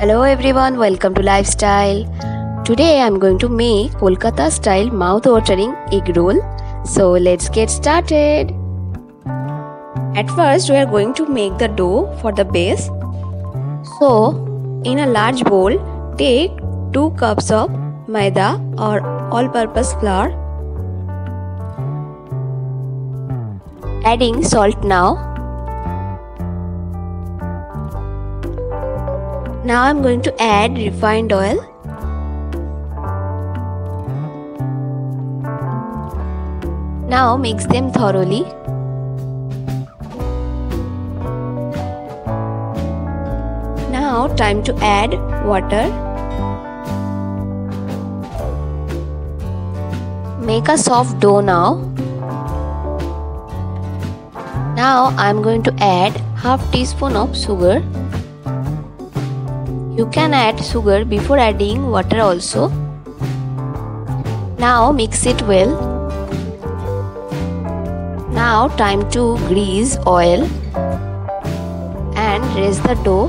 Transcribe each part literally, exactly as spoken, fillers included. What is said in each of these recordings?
Hello everyone, welcome to Lifestyle. Today I'm going to make Kolkata style mouth-watering egg roll. So let's get started. At first we are going to make the dough for the base. So in a large bowl, take two cups of maida or all-purpose flour. Adding salt now. Now I'm going to add refined oil. Now mix them thoroughly. Now time to add water. Make a soft dough now. Now I'm going to add half teaspoon of sugar. You can add sugar before adding water also. Now mix it well. Now time to grease oil and raise the dough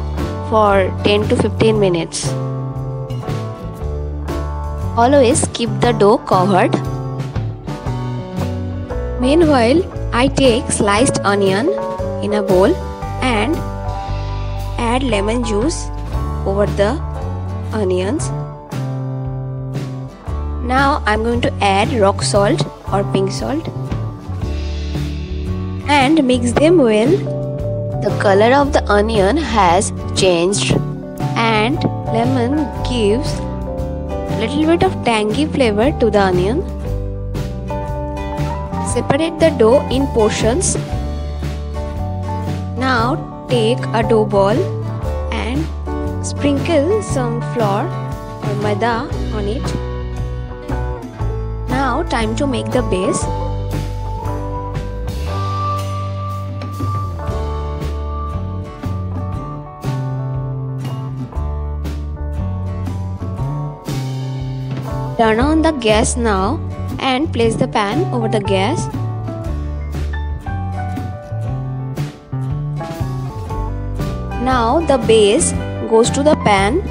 for ten to fifteen minutes. Always keep the dough covered. Meanwhile, I take sliced onion in a bowl and add lemon juice over the onions. Now I'm going to add rock salt or pink salt and mix them well. The color of the onion has changed and lemon gives little bit of tangy flavor to the onion. Separate the dough in portions. Now take a dough ball and sprinkle some flour or maida on it. Now time to make the base. Turn on the gas now and place the pan over the gas. Now the base goes to the pan.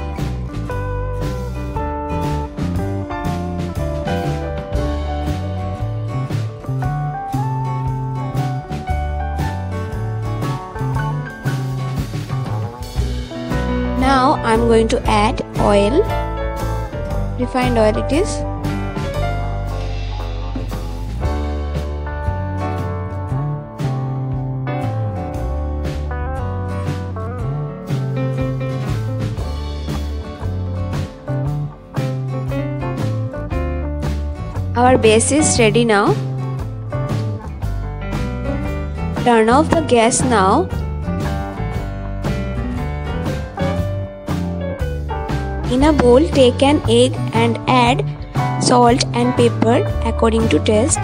Now I'm going to add oil, refined oil it is. Our base is ready now. Turn off the gas now. In a bowl, take an egg and add salt and pepper according to taste.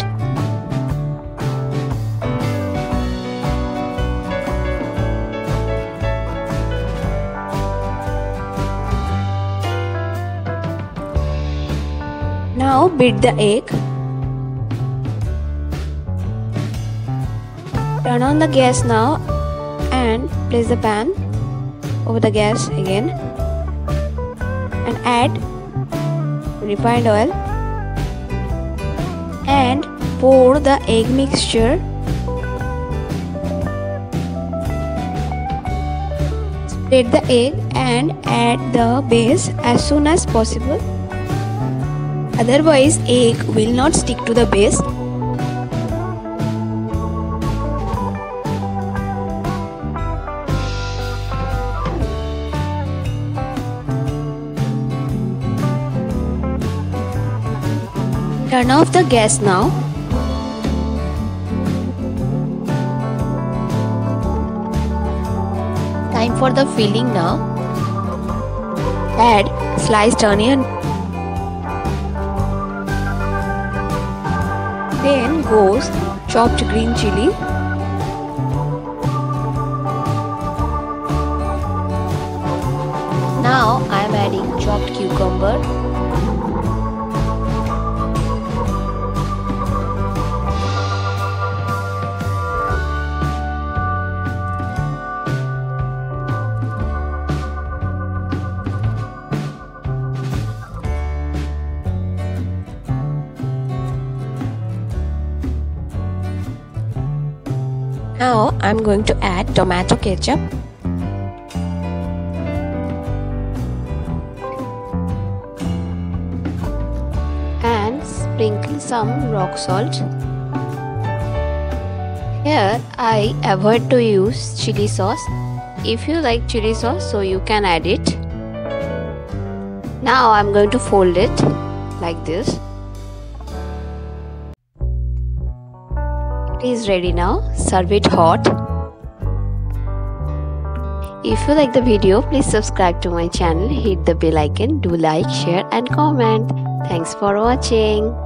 Now beat the egg. Turn on the gas now and place the pan over the gas again and add refined oil and pour the egg mixture. Spread the egg and add the base as soon as possible. Otherwise, egg will not stick to the base. Turn off the gas now. Time for the filling now. Add sliced onion. Then goes chopped green chili. Now I am adding chopped cucumber. Now I'm going to add tomato ketchup. Sprinkle some rock salt. Here I avoid to use chili sauce. If you like chili sauce, so you can add it. Now I'm going to fold it like this. It is ready now. Serve it hot. If you like the video, please subscribe to my channel. Hit the bell icon. Do like, share and comment. Thanks for watching.